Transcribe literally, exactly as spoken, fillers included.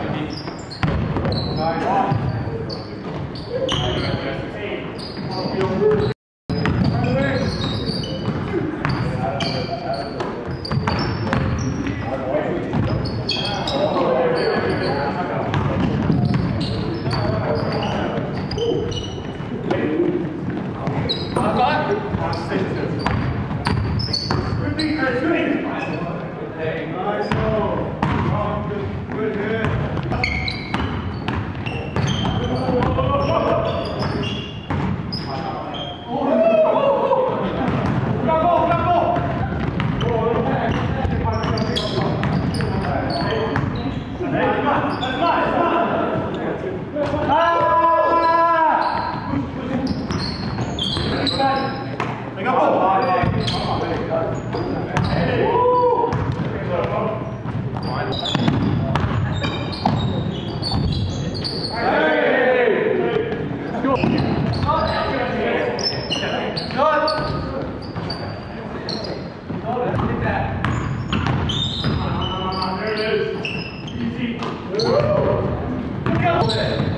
it is. Easy. Woo! Go!